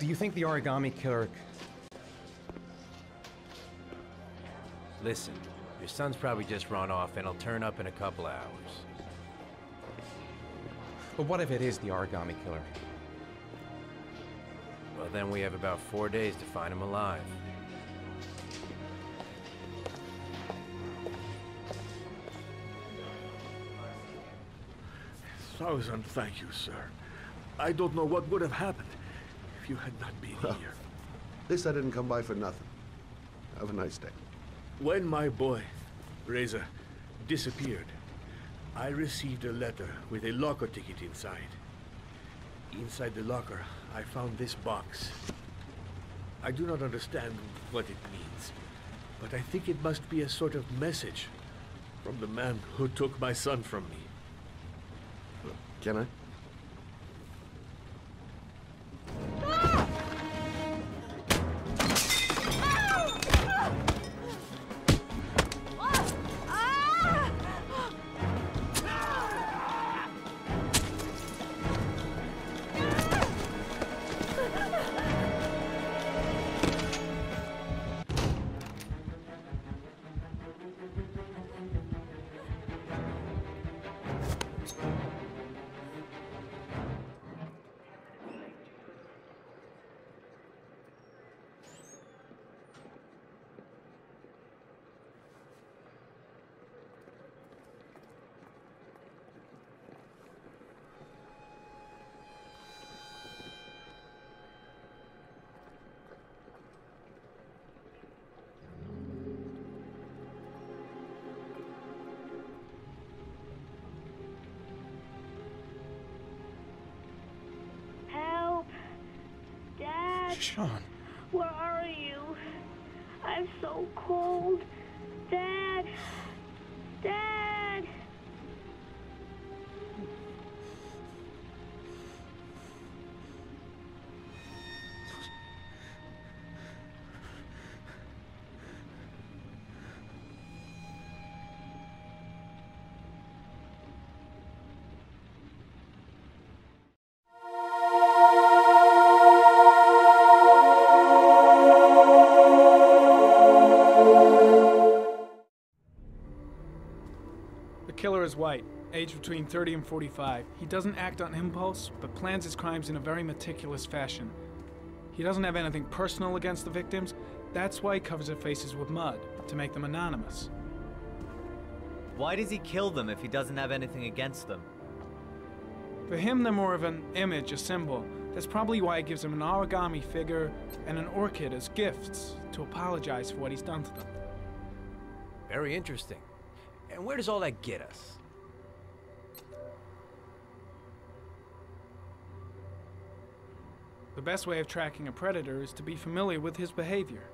Do you think the Origami Killer... Listen, your son's probably just run off and he'll turn up in a couple hours. But what if it is the Origami Killer? Well, then we have about 4 days to find him alive. Thousand thank you, sir. I don't know what would have happened if you had not been here. At least I didn't come by for nothing. Have a nice day. When my boy, Reza, disappeared, I received a letter with a locker ticket inside. Inside the locker, I found this box. I do not understand what it means, but I think it must be a sort of message from the man who took my son from me. Can I? Sean. Where are you? I'm so cold. Dad! Dad! The killer is white, aged between 30 and 45. He doesn't act on impulse, but plans his crimes in a very meticulous fashion. He doesn't have anything personal against the victims. That's why he covers their faces with mud, to make them anonymous. Why does he kill them if he doesn't have anything against them? For him, they're more of an image, a symbol. That's probably why he gives them an origami figure and an orchid as gifts, to apologize for what he's done to them. Very interesting. And where does all that get us? The best way of tracking a predator is to be familiar with his behavior.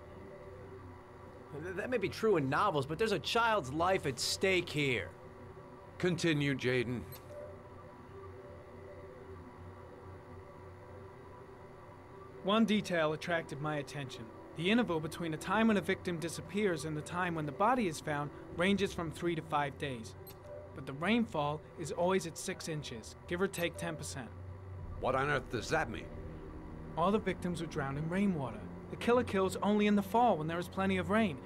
That may be true in novels, but there's a child's life at stake here. Continue, Jayden. One detail attracted my attention. The interval between the time when a victim disappears and the time when the body is found ranges from 3 to 5 days. But the rainfall is always at 6 inches, give or take 10%. What on earth does that mean? All the victims were drowned in rainwater. The killer kills only in the fall when there is plenty of rain.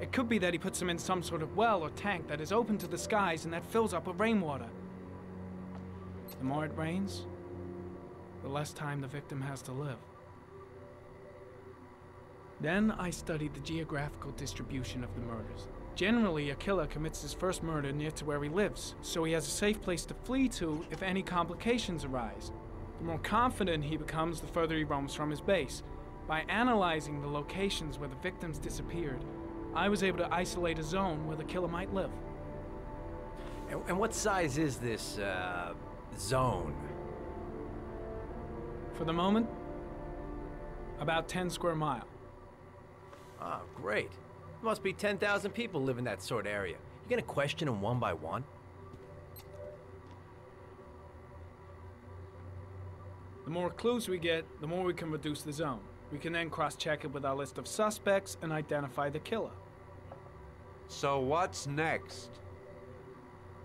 It could be that he puts them in some sort of well or tank that is open to the skies and that fills up with rainwater. The more it rains, the less time the victim has to live. Then I studied the geographical distribution of the murders. Generally, a killer commits his first murder near to where he lives, so he has a safe place to flee to if any complications arise. The more confident he becomes, the further he roams from his base. By analyzing the locations where the victims disappeared, I was able to isolate a zone where the killer might live. And what size is this, zone? For the moment, about 10 square miles. Oh, great. There must be 10,000 people live in that sort of area. You're gonna question them one by one? The more clues we get, the more we can reduce the zone. We can then cross-check it with our list of suspects and identify the killer. So what's next?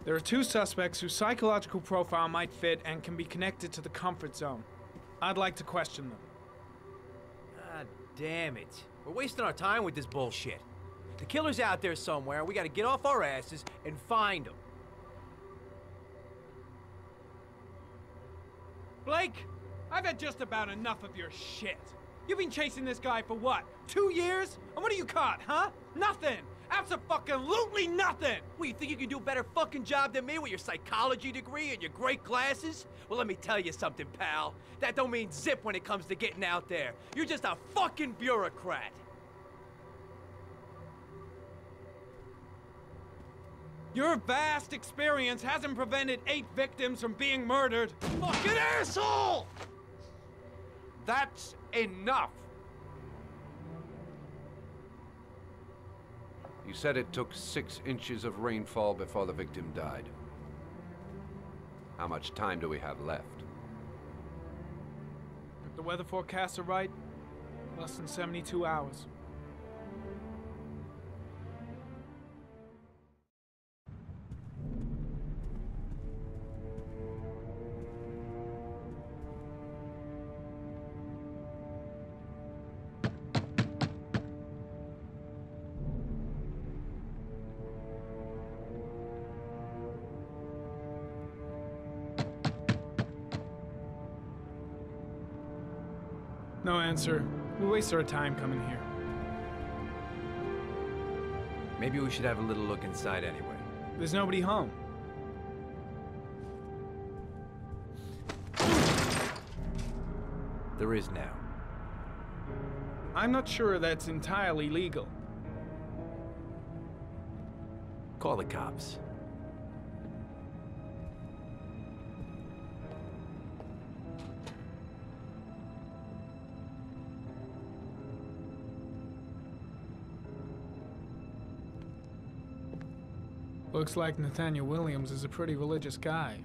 There are two suspects whose psychological profile might fit and can be connected to the comfort zone. I'd like to question them. God damn it. We're wasting our time with this bullshit. The killer's out there somewhere, we gotta get off our asses and find him. Blake, I've had just about enough of your shit. You've been chasing this guy for what, 2 years? And what have you caught, huh? Nothing! Abso-fucking-lutely nothing! Well, you think you can do a better fucking job than me with your psychology degree and your great glasses? Well, let me tell you something, pal. That don't mean zip when it comes to getting out there. You're just a fucking bureaucrat. Your vast experience hasn't prevented 8 victims from being murdered. Fucking asshole! That's enough! You said it took 6 inches of rainfall before the victim died. How much time do we have left? If the weather forecasts are right, less than 72 hours. No answer. We waste our time coming here. Maybe we should have a little look inside anyway. There's nobody home. There is now. I'm not sure that's entirely legal. Call the cops. Looks like Nathaniel Williams is a pretty religious guy.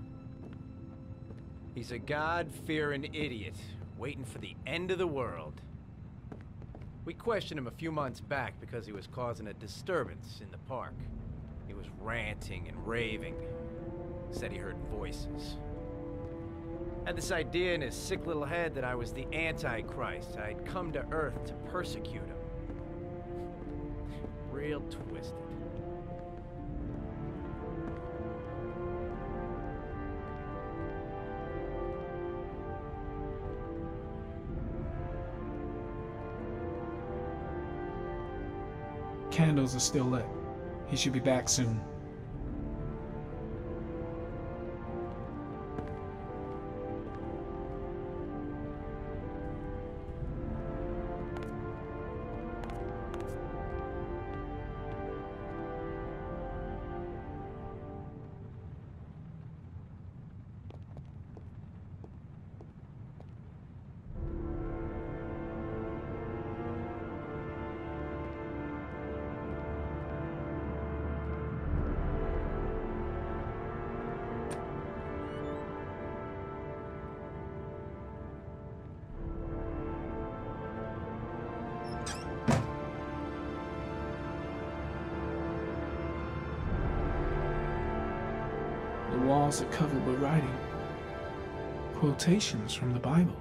He's a God-fearing idiot, waiting for the end of the world. We questioned him a few months back because he was causing a disturbance in the park. He was ranting and raving. Said he heard voices. Had this idea in his sick little head that I was the Antichrist. I'd come to Earth to persecute him. Real twisted. Candles are still lit. He should be back soon. Walls are covered with writing, quotations from the Bible.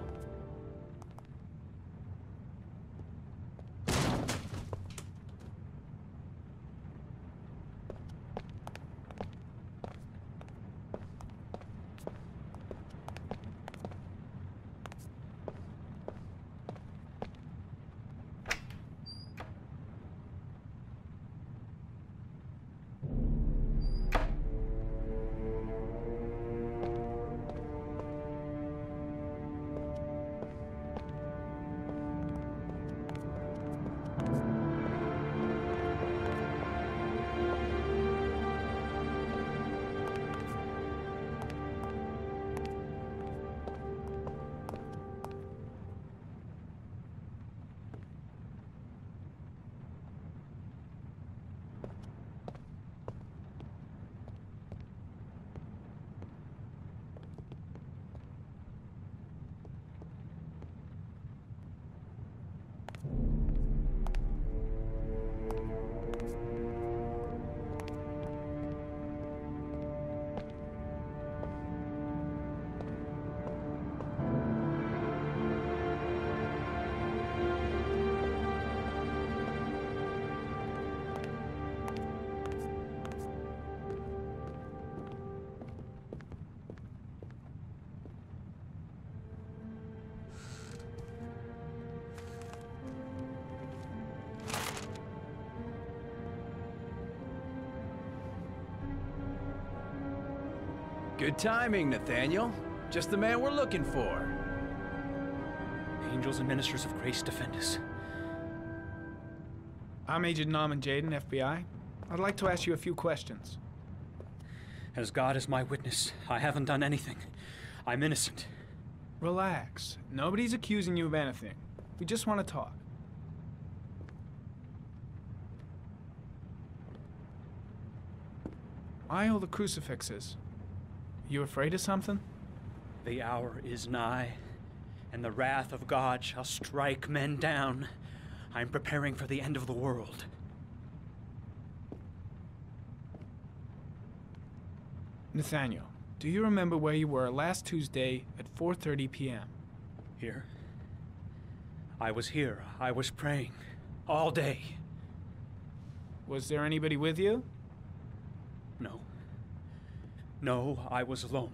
Good timing, Nathaniel. Just the man we're looking for. Angels and ministers of grace defend us. I'm Agent Norman Jayden, FBI. I'd like to ask you a few questions. As God is my witness, I haven't done anything. I'm innocent. Relax. Nobody's accusing you of anything. We just want to talk. Why all the crucifixes? You afraid of something? The hour is nigh, and the wrath of God shall strike men down. I'm preparing for the end of the world. Nathaniel, do you remember where you were last Tuesday at 4:30 p.m.? Here? I was here. I was praying. All day. Was there anybody with you? No. No, I was alone.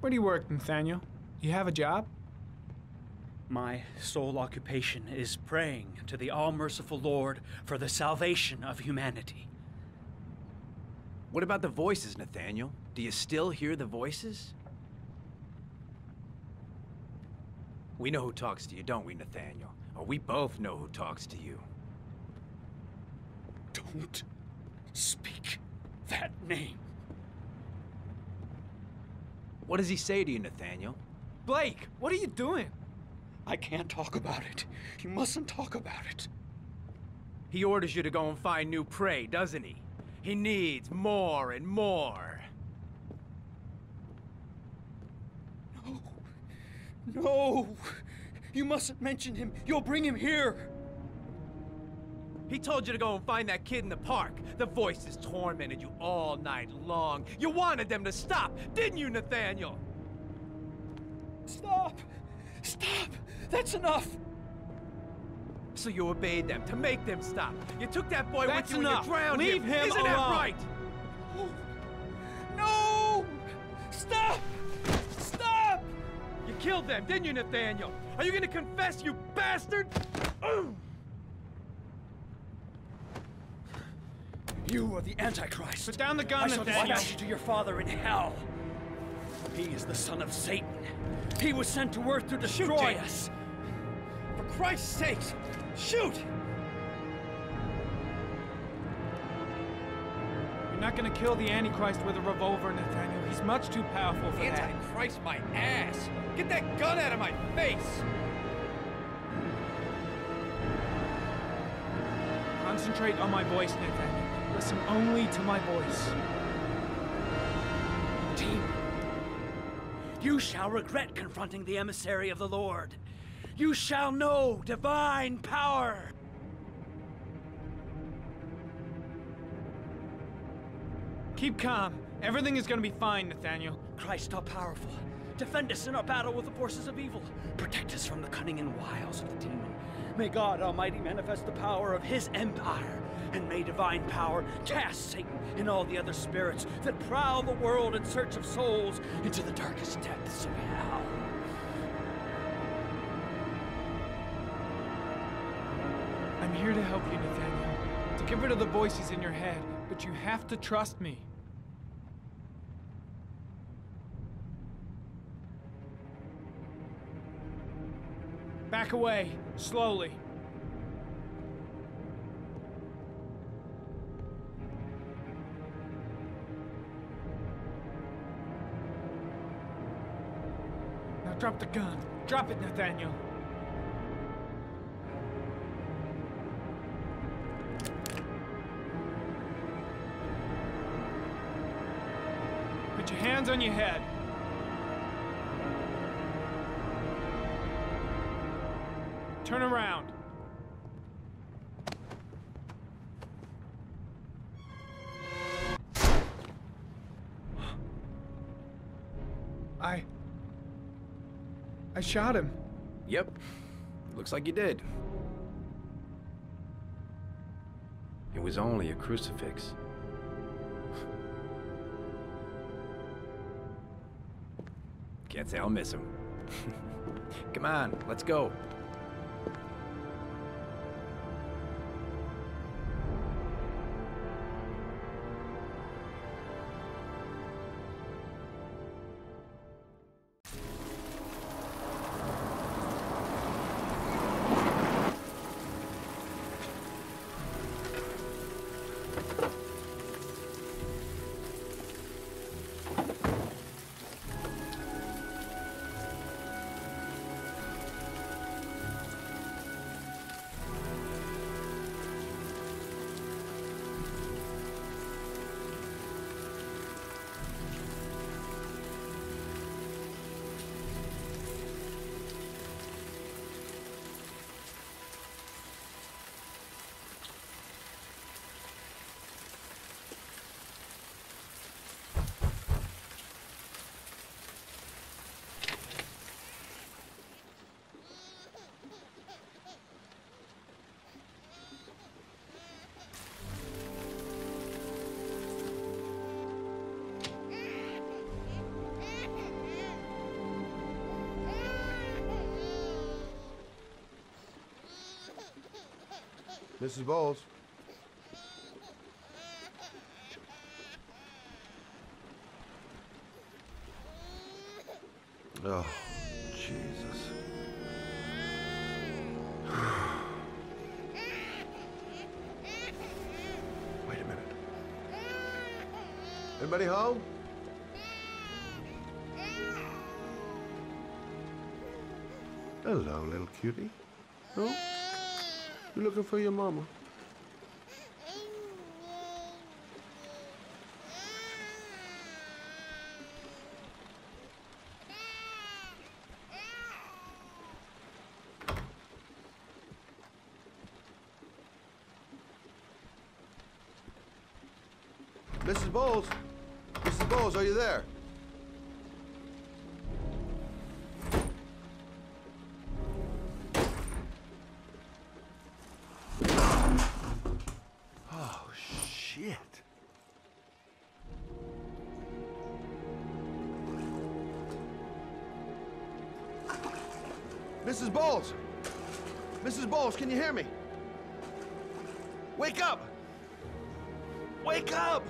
Where do you work, Nathaniel? You have a job? My sole occupation is praying to the all-merciful Lord for the salvation of humanity. What about the voices, Nathaniel? Do you still hear the voices? We know who talks to you, don't we, Nathaniel? Or we both know who talks to you. Don't speak that name. What does he say to you, Nathaniel? Blake, what are you doing? I can't talk about it. You mustn't talk about it. He orders you to go and find new prey, doesn't he? He needs more and more. No. No! You mustn't mention him. You'll bring him here. He told you to go and find that kid in the park. The voices tormented you all night long. You wanted them to stop, didn't you, Nathaniel? Stop! Stop! That's enough! So you obeyed them to make them stop. You took that boy with you and you drowned him. Leave him alone. Isn't that right? No! Stop! Stop! You killed them, didn't you, Nathaniel? Are you gonna confess, you bastard? You are the Antichrist. Put down the gun, Nathaniel. I shall dispatch you to your father in hell. He is the son of Satan. He was sent to earth to destroy us. For Christ's sake, shoot! You're not gonna kill the Antichrist with a revolver, Nathaniel. He's much too powerful for that. Antichrist, my ass! Get that gun out of my face! Concentrate on my voice, Nathaniel. Listen only to my voice. Team, you shall regret confronting the emissary of the Lord. You shall know divine power! Keep calm. Everything is gonna be fine, Nathaniel. Christ all-powerful, defend us in our battle with the forces of evil. Protect us from the cunning and wiles of the demon. May God Almighty manifest the power of His empire, and may divine power cast Satan and all the other spirits that prowl the world in search of souls into the darkest depths of hell. I'm here to help you, Nathaniel, to get rid of the voices in your head, but you have to trust me. Back away, slowly. Now drop the gun. Drop it, Nathaniel. Put your hands on your head. Turn around. I shot him. Yep. Looks like you did. It was only a crucifix. Can't say I'll miss him. Come on, let's go. Mrs. Bowles. Oh, Jesus. Wait a minute. Anybody home? Hello, little cutie. No? You're looking for your mama. Mrs. Bowles? Mrs. Bowles, are you there? Mrs. Bowles! Mrs. Bowles, can you hear me? Wake up! Wake up!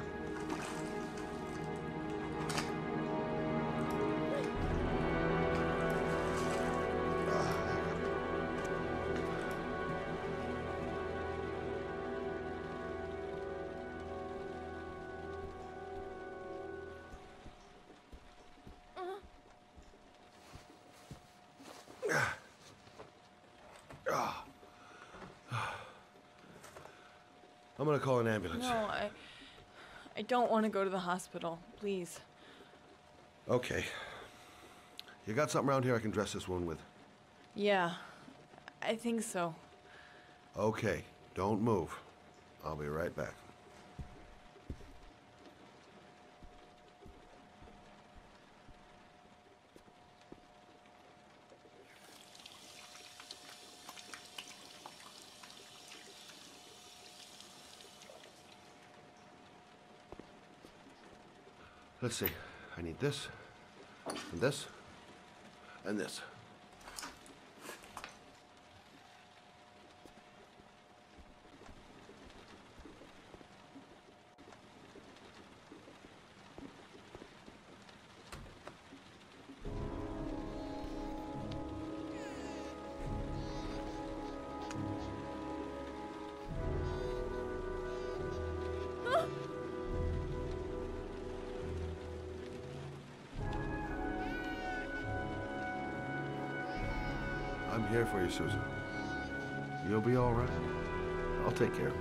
I'm gonna call an ambulance. No, I don't want to go to the hospital, please. Okay. You got something around here I can dress this wound with? Yeah, I think so. Okay, don't move. I'll be right back. Let's see. I need this, and this, and this. I'm here for you, Susan. You'll be all right. I'll take care of you.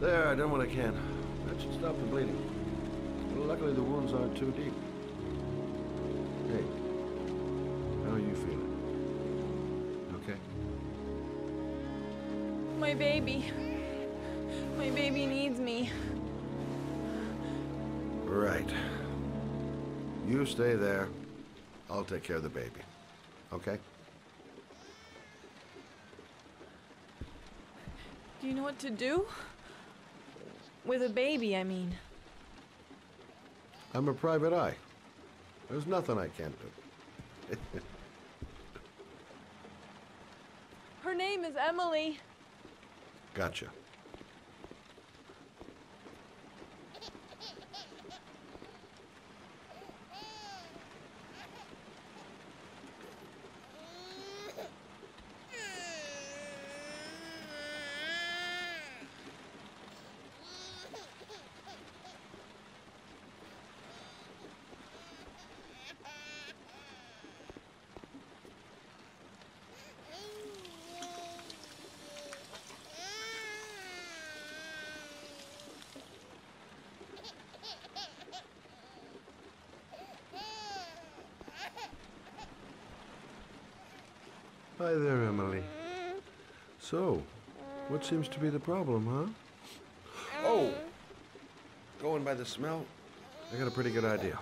There, I've done what I can. That should stop the bleeding. Well, luckily, the wounds aren't too deep. Hey, how are you feeling? My baby needs me. Right. You stay there. I'll take care of the baby. Okay? Do you know what to do? With a baby, I mean. I'm a private eye. There's nothing I can't do. Her name is Emily. Gotcha. Hi there, Emily. So, what seems to be the problem, huh? Oh! Going by the smell, I got a pretty good idea.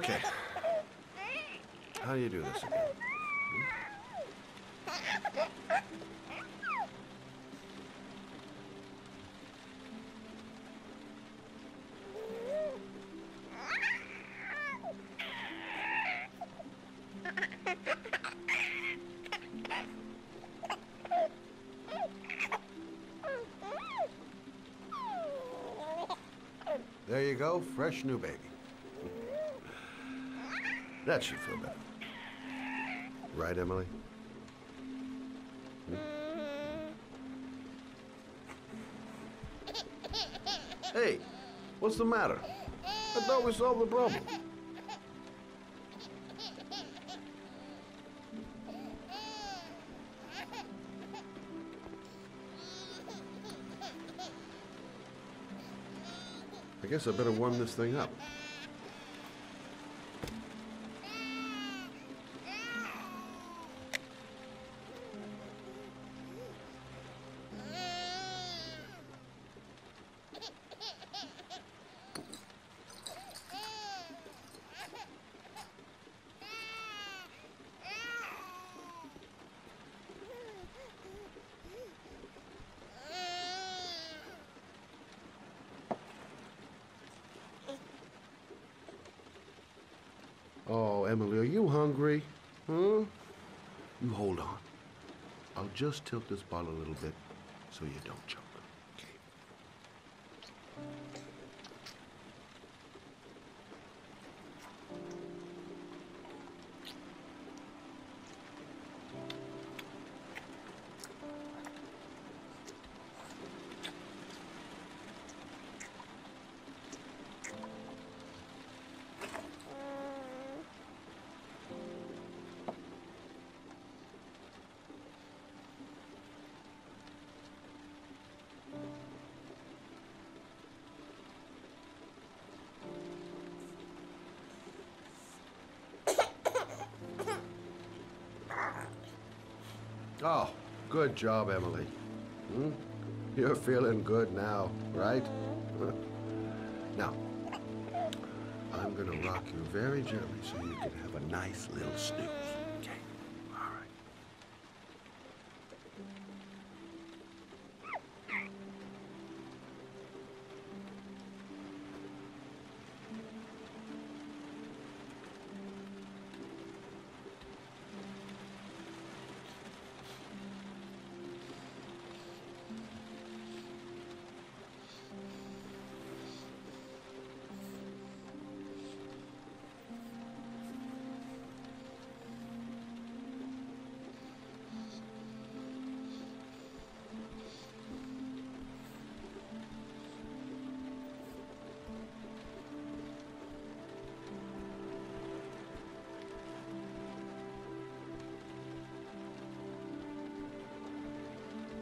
Okay. How do you do this again? There you go, fresh new baby. That should feel better. Right, Emily? Hey, what's the matter? I thought we solved the problem. I guess I better warm this thing up. Oh, Emily, are you hungry? Huh? You hold on. I'll just tilt this bottle a little bit so you don't choke. Oh, good job, Emily. Hmm? You're feeling good now, right? Now, I'm gonna rock you very gently so you can have a nice little snooze. Okay? All right.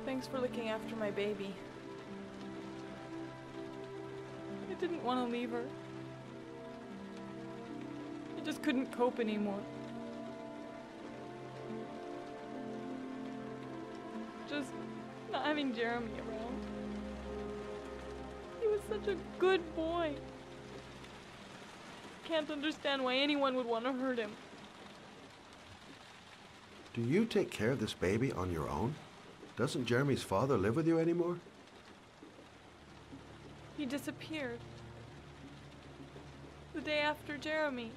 Thanks for looking after my baby. I didn't want to leave her. I just couldn't cope anymore. Just not having Jeremy around. He was such a good boy. Can't understand why anyone would want to hurt him. Do you take care of this baby on your own? Doesn't Jeremy's father live with you anymore? He disappeared. The day after Jeremy.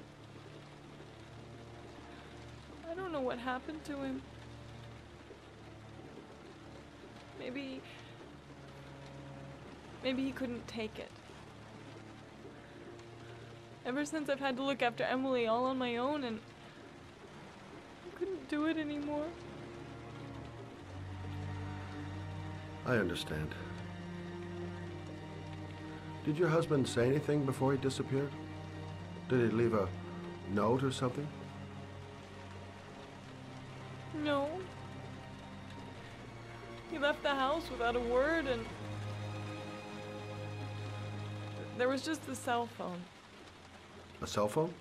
I don't know what happened to him. Maybe he couldn't take it. Ever since, I've had to look after Emily all on my own, and I couldn't do it anymore. I understand. Did your husband say anything before he disappeared? Did he leave a note or something? No. He left the house without a word, and there was just the cell phone. A cell phone?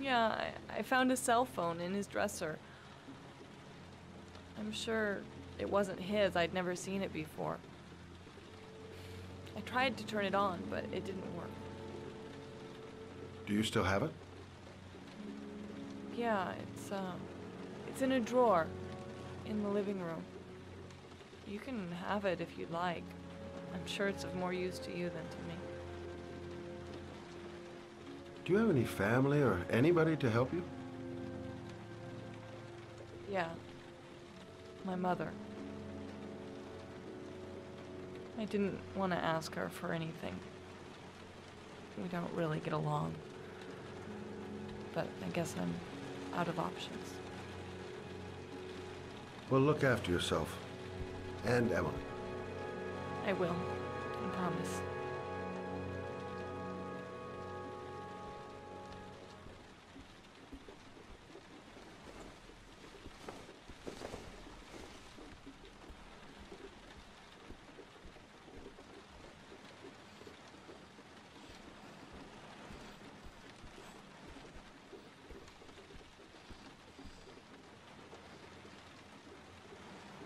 Yeah, I found a cell phone in his dresser. I'm sure it wasn't his. I'd never seen it before. I tried to turn it on, but it didn't work. Do you still have it? Yeah, it's in a drawer in the living room. You can have it if you'd like. I'm sure it's of more use to you than to me. Do you have any family or anybody to help you? Yeah. My mother. I didn't want to ask her for anything. We don't really get along. But I guess I'm out of options. Well, look after yourself. And Emily. I will. I promise.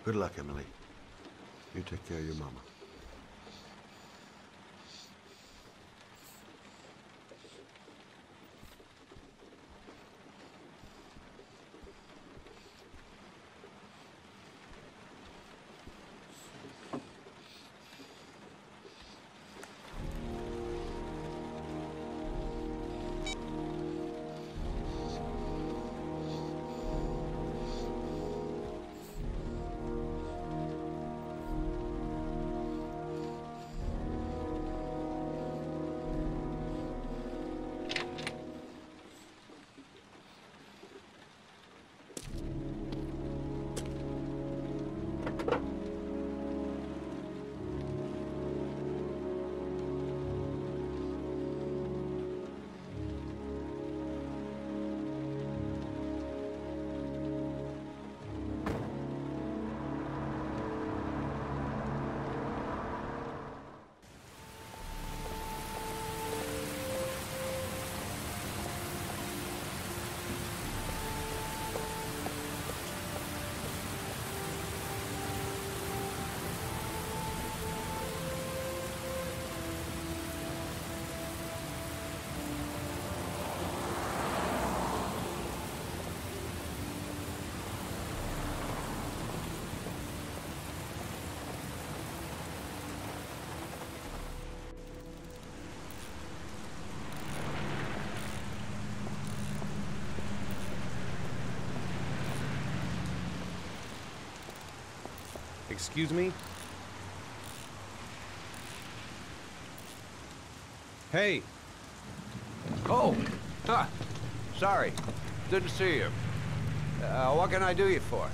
Good luck, Emily. You take care of your mama. Excuse me? Hey. Oh. Huh. Sorry. Didn't see you. What can I do you for?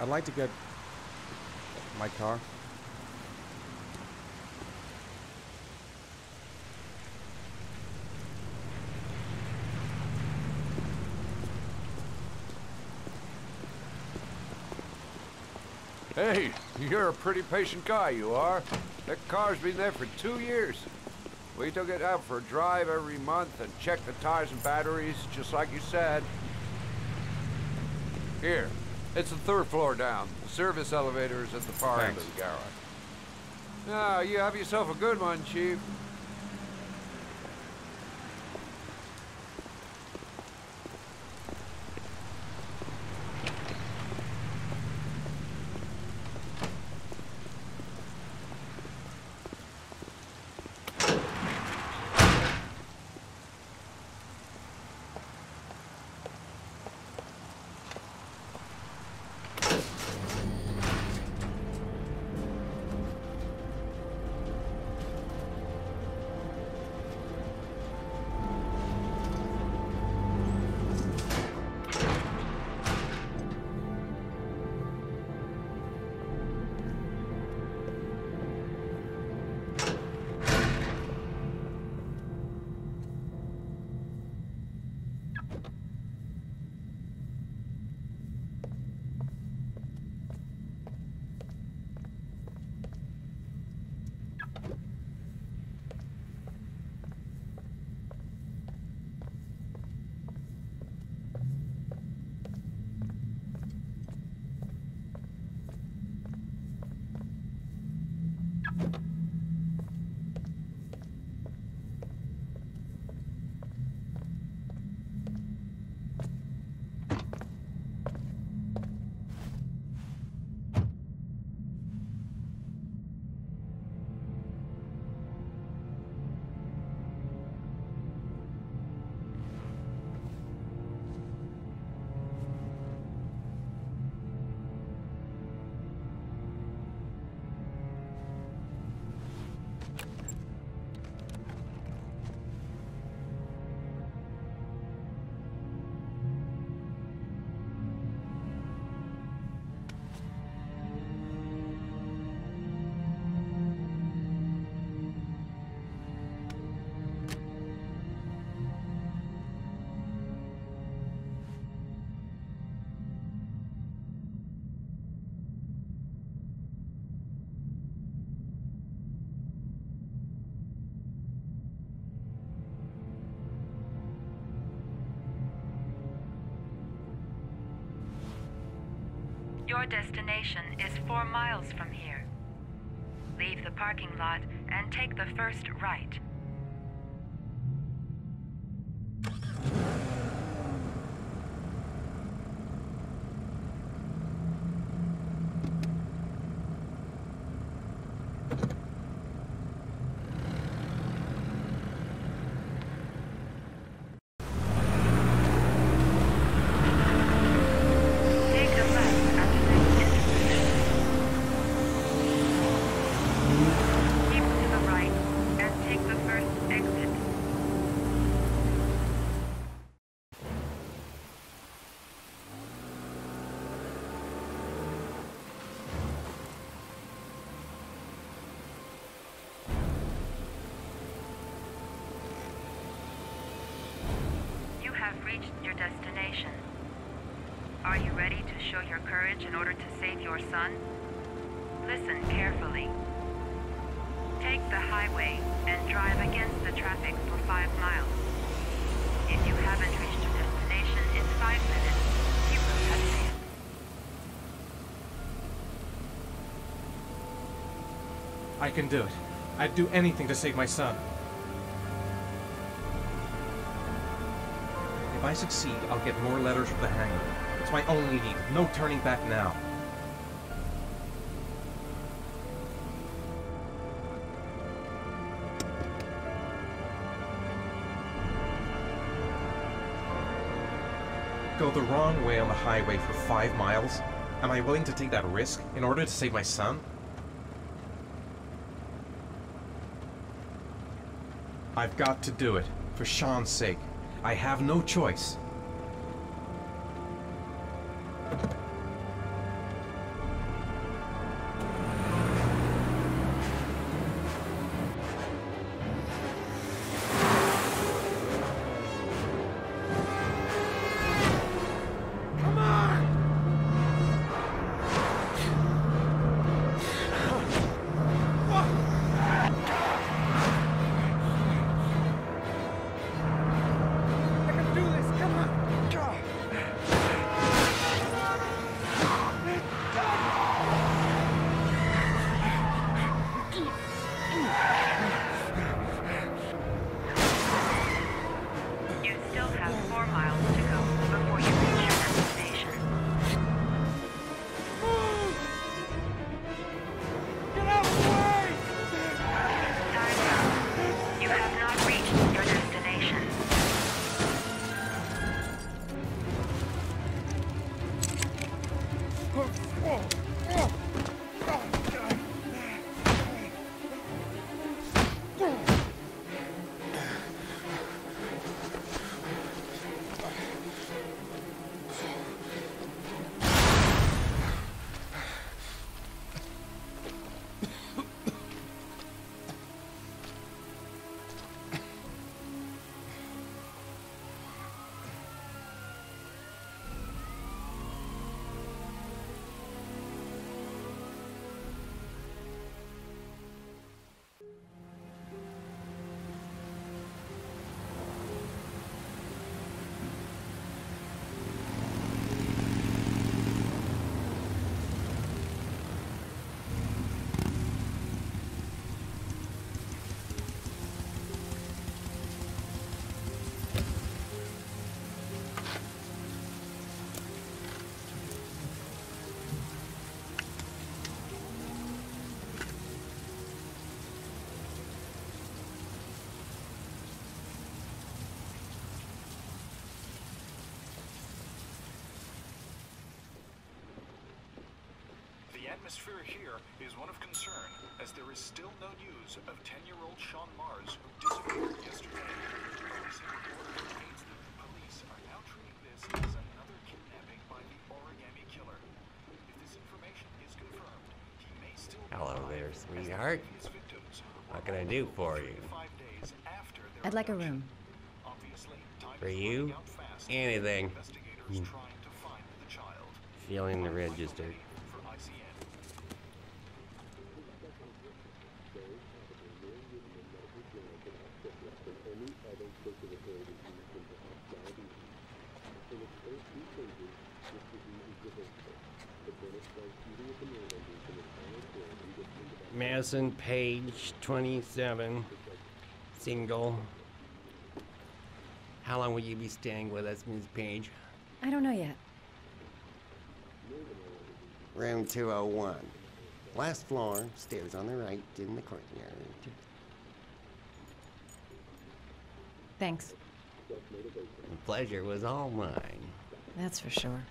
I'd like to get my car. Hey, you're a pretty patient guy, you are. That car's been there for 2 years. We took it out for a drive every month and checked the tires and batteries, just like you said. Here, it's the third floor down. The service elevator is at the far end of the garage. Now, you have yourself a good one, Chief. Your destination is 4 miles from here. Leave the parking lot and take the first right. Reached your destination. Are you ready to show your courage in order to save your son? Listen carefully. Take the highway and drive against the traffic for 5 miles. If you haven't reached your destination in 5 minutes, you will have failed. I can do it. I'd do anything to save my son. If I succeed, I'll get more letters from the hangar. It's my only need. No turning back now. Go the wrong way on the highway for 5 miles? Am I willing to take that risk in order to save my son? I've got to do it, for Sean's sake. I have no choice. The atmosphere here is one of concern, as there is still no news of 10-year-old Sean Mars, who disappeared yesterday. The police are now treating this as another kidnapping by the Origami Killer. If this information is confirmed, he may still be alive. Hello there, sweetheart. What can I do for you? I'd like a room. For you? Anything. Feeling the register. Madison Paige, 27, single. How long will you be staying with us, Ms. Page? I don't know yet. Room 201. Last floor, stairs on the right, in the courtyard. Thanks. The pleasure was all mine. That's for sure.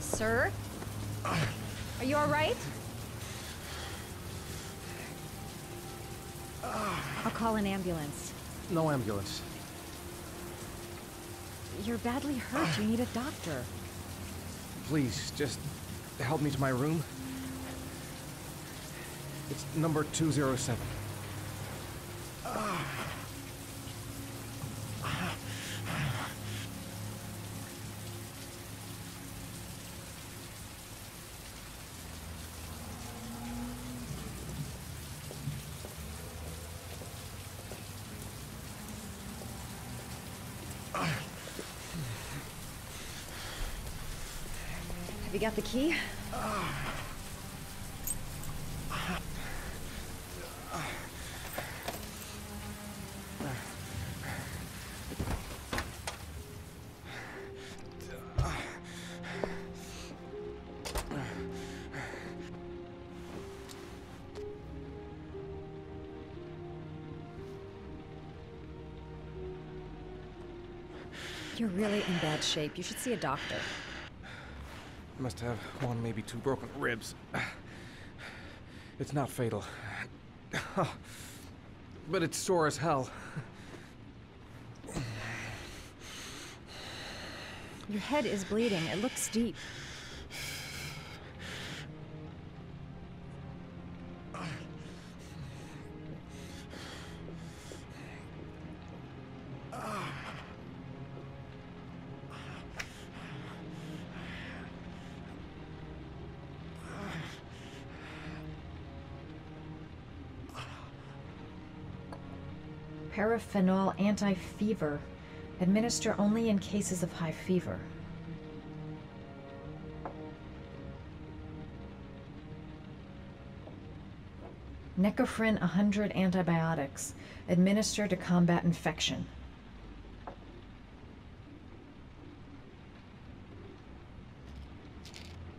Sir? Are you all right? I'll call an ambulance. No ambulance. You're badly hurt. You need a doctor. Please, just help me to my room. It's number 207. You got the key? You're really in bad shape. You should see a doctor. Must have one, maybe two broken ribs. It's not fatal. But it's sore as hell. Your head is bleeding. It looks deep. Paraphenol anti-fever. Administer only in cases of high fever. Necofrin 100 antibiotics. Administer to combat infection.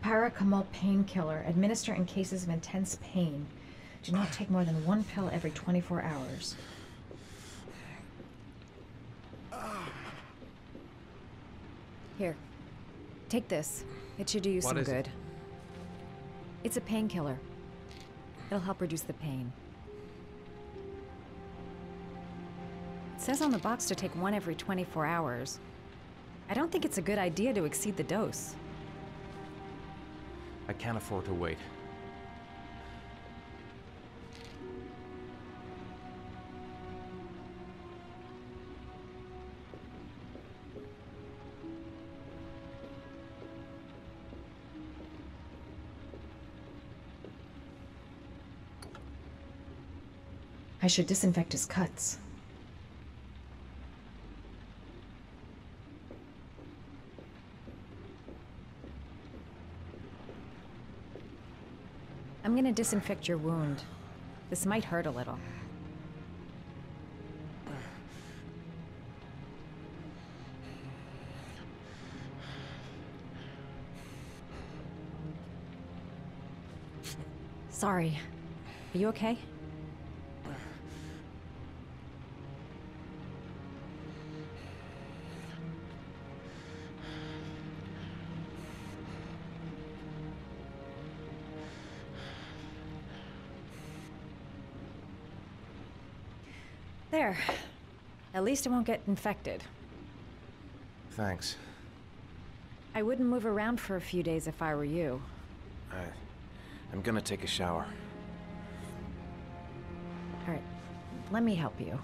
Paracamol painkiller. Administer in cases of intense pain. Do not take more than one pill every 24 hours. Here, take this. It should do you some good. What is it? It's a painkiller. It'll help reduce the pain. It says on the box to take one every 24 hours. I don't think it's a good idea to exceed the dose. I can't afford to wait. I should disinfect his cuts. I'm gonna disinfect your wound. This might hurt a little. Sorry. Are you okay? There. At least it won't get infected. Thanks. I wouldn't move around for a few days if I were you. I'm gonna take a shower. All right, let me help you.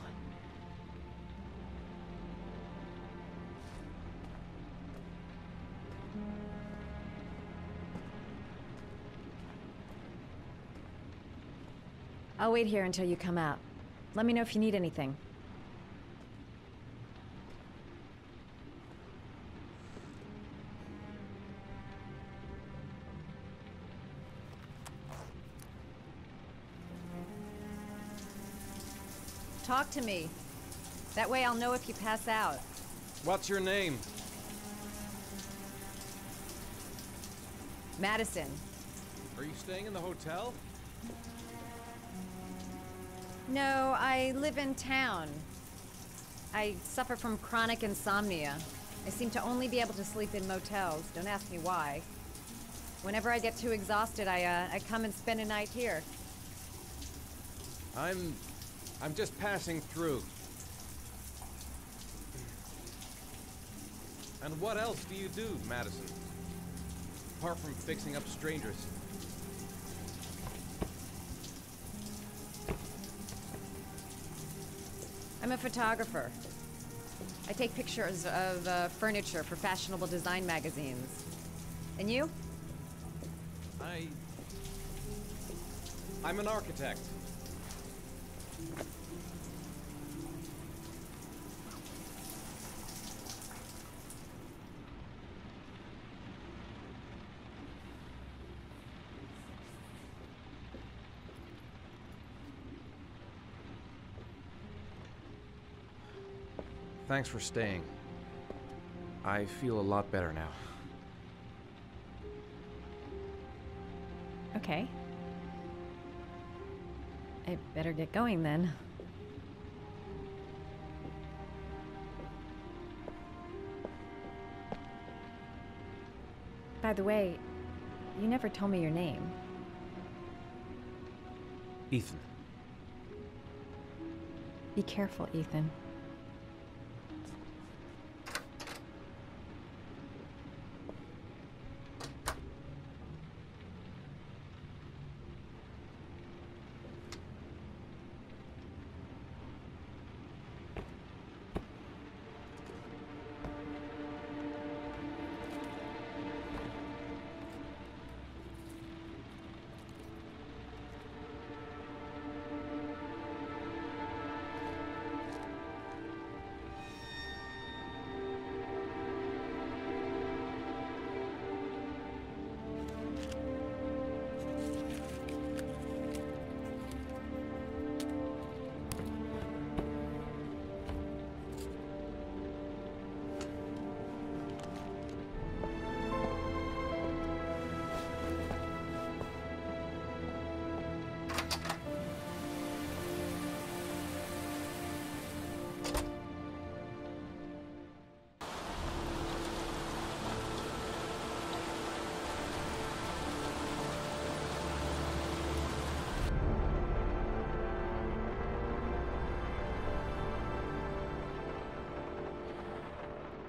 I'll wait here until you come out. Let me know if you need anything. Talk to me. That way I'll know if you pass out. What's your name? Madison. Are you staying in the hotel? No, I live in town. I suffer from chronic insomnia. I seem to only be able to sleep in motels. Don't ask me why. Whenever I get too exhausted, I come and spend a night here. I'm just passing through. And what else do you do, Madison? Apart from fixing up strangers. I'm a photographer. I take pictures of furniture for fashionable design magazines. And you? I'm an architect. Thanks for staying. I feel a lot better now. Okay. I better get going then. By the way, you never told me your name. Ethan. Be careful, Ethan.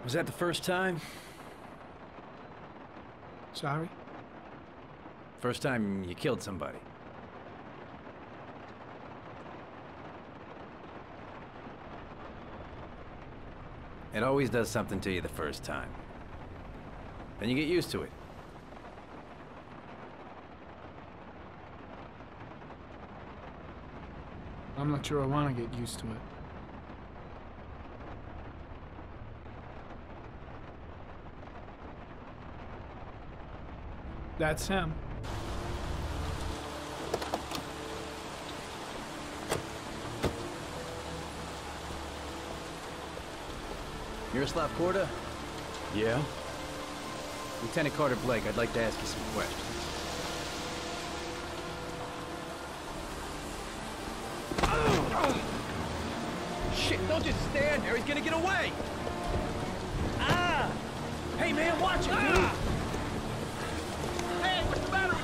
Was that the first time? Sorry? First time you killed somebody. It always does something to you the first time. Then you get used to it. I'm not sure I want to get used to it. That's him. Miroslav Korda? Yeah? Lieutenant Carter Blake, I'd like to ask you some questions. Shit, don't just stand there, he's gonna get away! Ah! Hey man, watch it! Ah! Hey, what's the matter?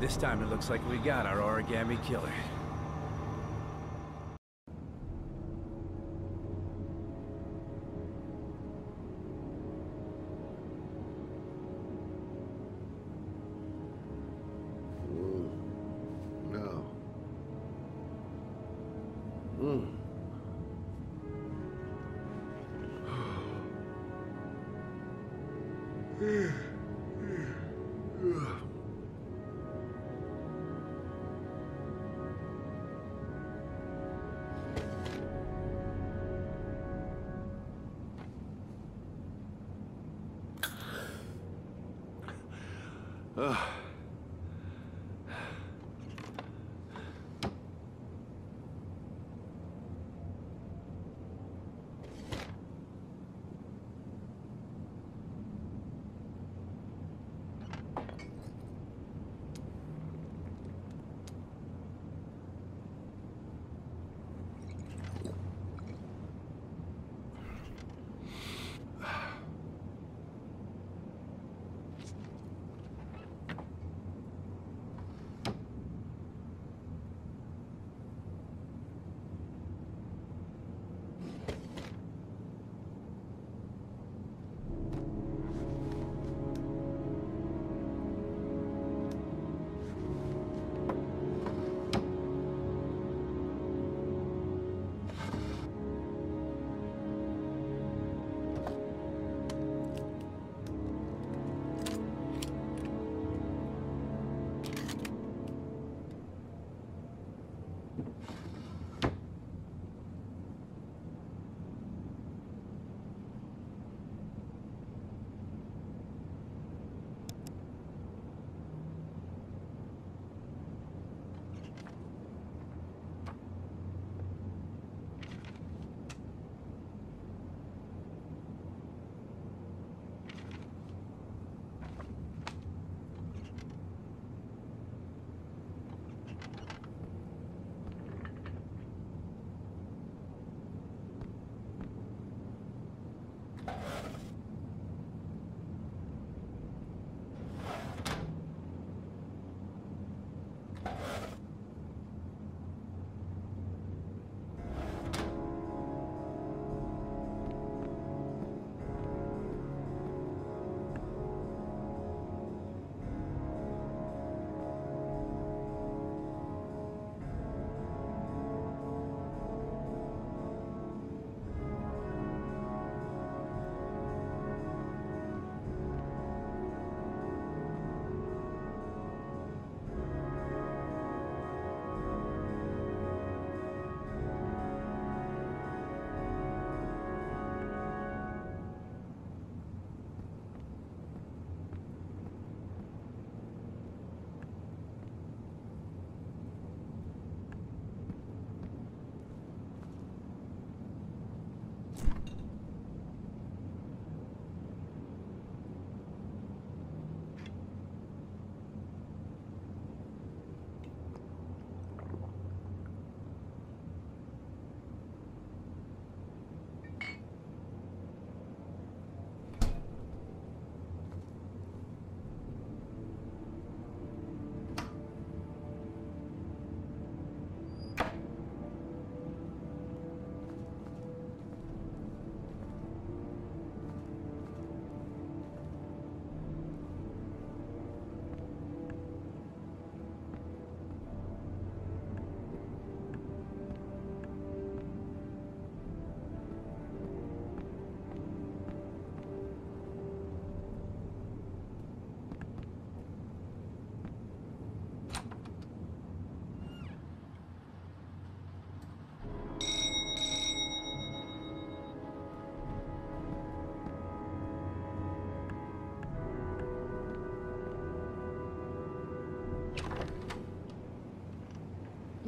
This time it looks like we got our Origami Killer.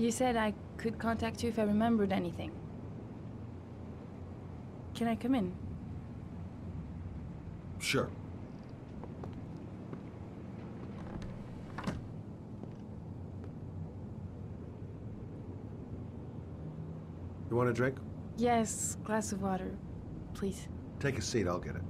You said I could contact you if I remembered anything. Can I come in? Sure. You want a drink? Yes, glass of water, please. Take a seat, I'll get it.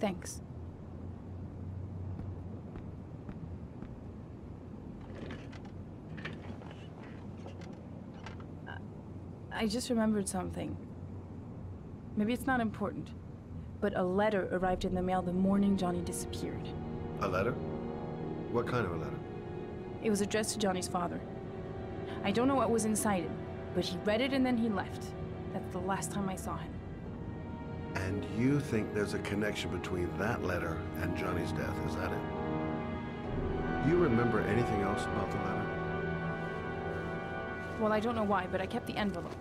Thanks. I just remembered something. Maybe it's not important, but a letter arrived in the mail the morning Johnny disappeared. A letter? What kind of a letter? It was addressed to Johnny's father. I don't know what was inside it, but he read it and then he left. That's the last time I saw him. And you think there's a connection between that letter and Johnny's death, is that it? Do you remember anything else about the letter? Well, I don't know why, but I kept the envelope.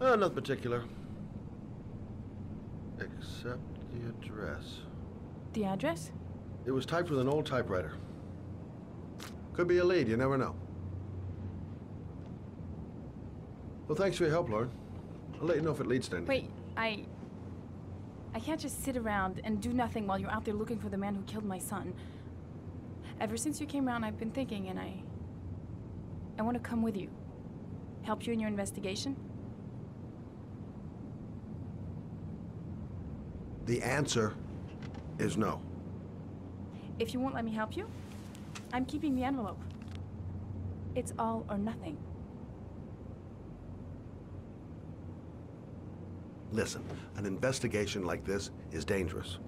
Nothing particular. Except the address. The address? It was typed with an old typewriter. Could be a lead, you never know. Well, thanks for your help, Lauren. I'll let you know if it leads to anything. Wait, I can't just sit around and do nothing while you're out there looking for the man who killed my son. Ever since you came around, I've been thinking, and I want to come with you. Help you in your investigation? The answer is no. If you won't let me help you, I'm keeping the envelope. It's all or nothing. Listen, an investigation like this is dangerous,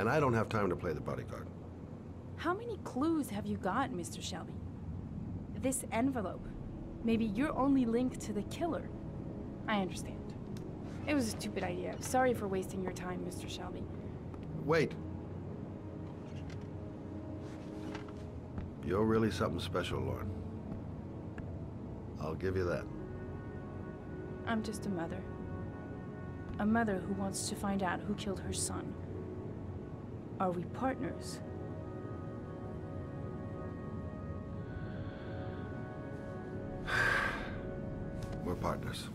and I don't have time to play the bodyguard. How many clues have you got, Mr. Shelby? This envelope, maybe your only link to the killer. I understand. It was a stupid idea. Sorry for wasting your time, Mr. Shelby. Wait. You're really something special, Lauren. I'll give you that. I'm just a mother. A mother who wants to find out who killed her son. Are we partners? We're partners.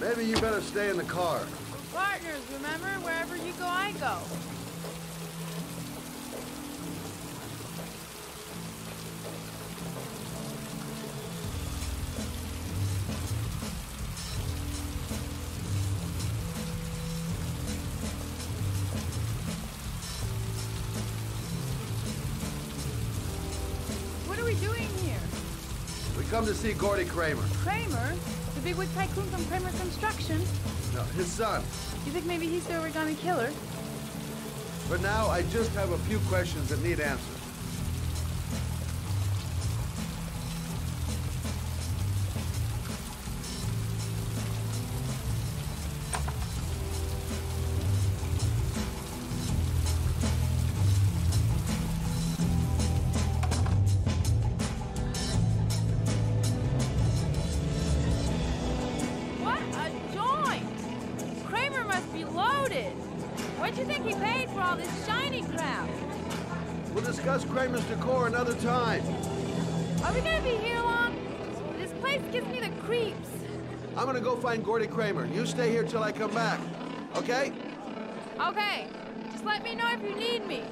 Maybe you better stay in the car. Partners, remember? Wherever you go, I go. What are we doing here? We come to see Gordy Kramer. Kramer? Bigwig tycoon from Kramer Construction? No, his son. You think maybe he's the Origami Killer? For now, I just have a few questions that need answers. Gordy Kramer, you stay here till I come back, okay? Okay. Just let me know if you need me.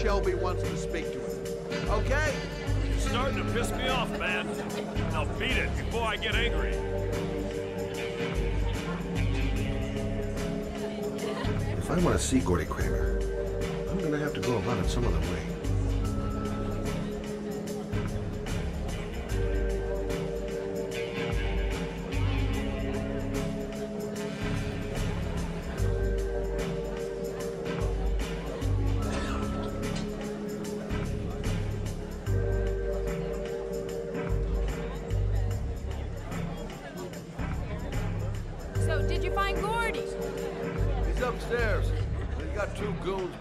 Shelby wants to speak to him. Okay? You're starting to piss me off, man. Now beat it before I get angry. If I want to see Gordy Kramer, I'm going to have to go about it some other way.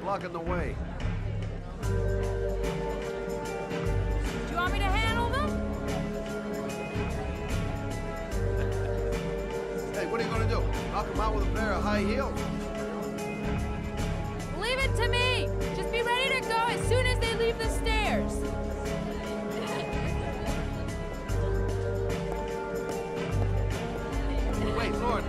Blocking the way. Do you want me to handle them? Hey, what are you going to do? Knock them out with a pair of high heels? Leave it to me. Just be ready to go as soon as they leave the stairs. Wait, Lauren.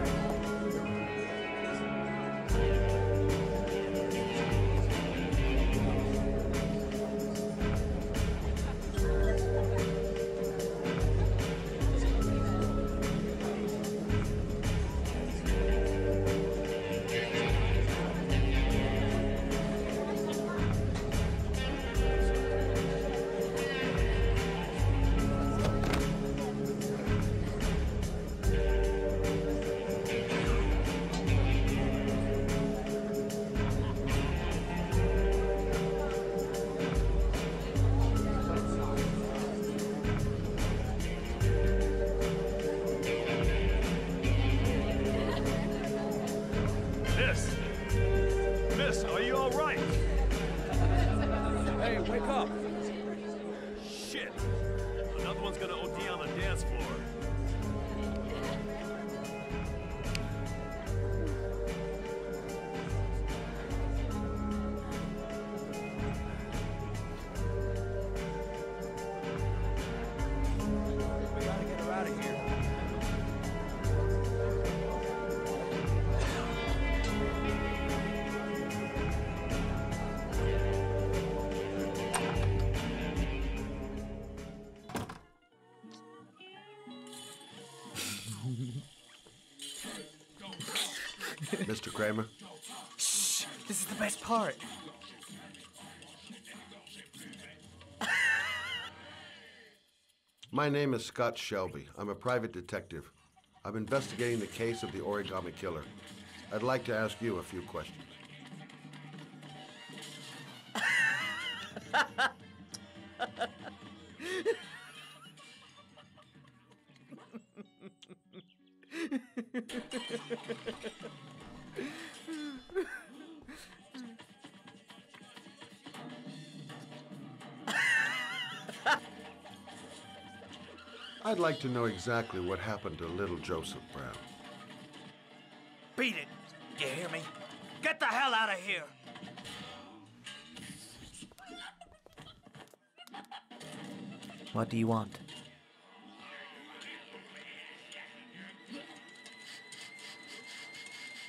Mr. Kramer? Shh! This is the best part. My name is Scott Shelby. I'm a private detective. I'm investigating the case of the Origami Killer. I'd like to ask you a few questions. I'd like to know exactly what happened to little Joseph Brown. Beat it, you hear me? Get the hell out of here! What do you want?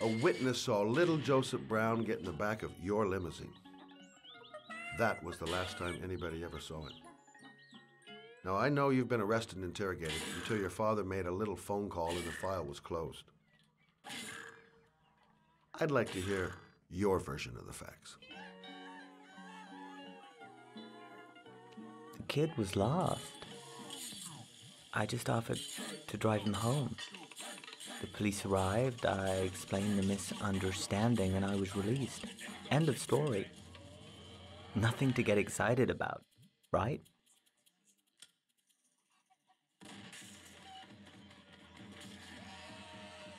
A witness saw little Joseph Brown get in the back of your limousine. That was the last time anybody ever saw it. Now, I know you've been arrested and interrogated until your father made a little phone call and the file was closed. I'd like to hear your version of the facts. The kid was lost. I just offered to drive him home. The police arrived, I explained the misunderstanding, and I was released. End of story. Nothing to get excited about, right?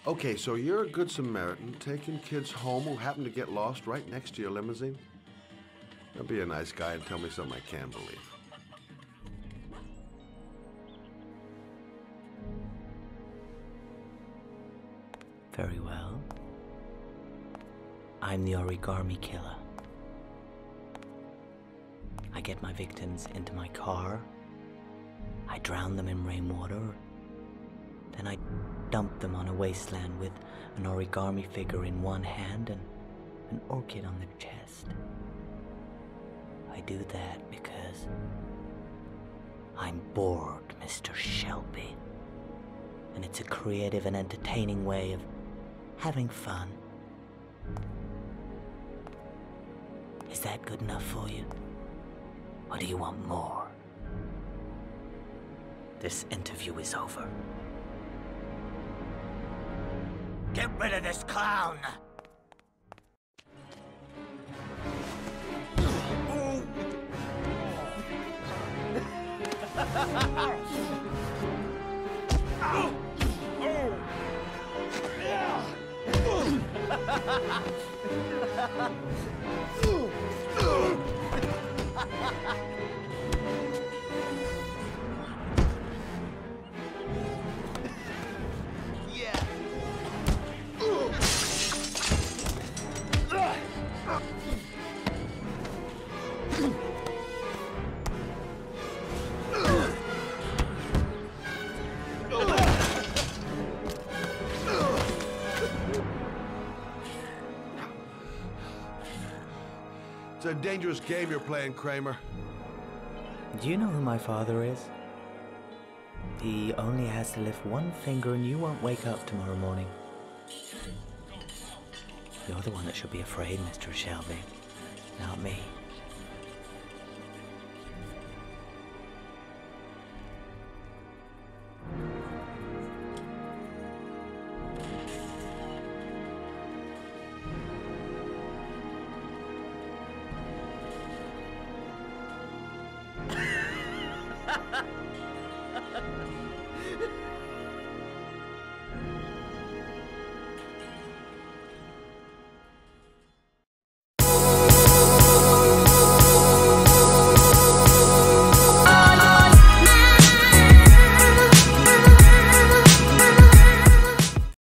Okay, so you're a good Samaritan, taking kids home who happen to get lost right next to your limousine? Now be a nice guy and tell me something I can believe. Very well. I'm the Origami Killer. I get my victims into my car. I drown them in rainwater. Then I dumped them on a wasteland with an origami figure in one hand and an orchid on the chest. I do that because I'm bored, Mr. Shelby. And it's a creative and entertaining way of having fun. Is that good enough for you? Or do you want more? This interview is over. Get rid of this clown! It's a dangerous game you're playing, Kramer. Do you know who my father is? He only has to lift one finger and you won't wake up tomorrow morning. You're the one that should be afraid, Mr. Shelby, not me.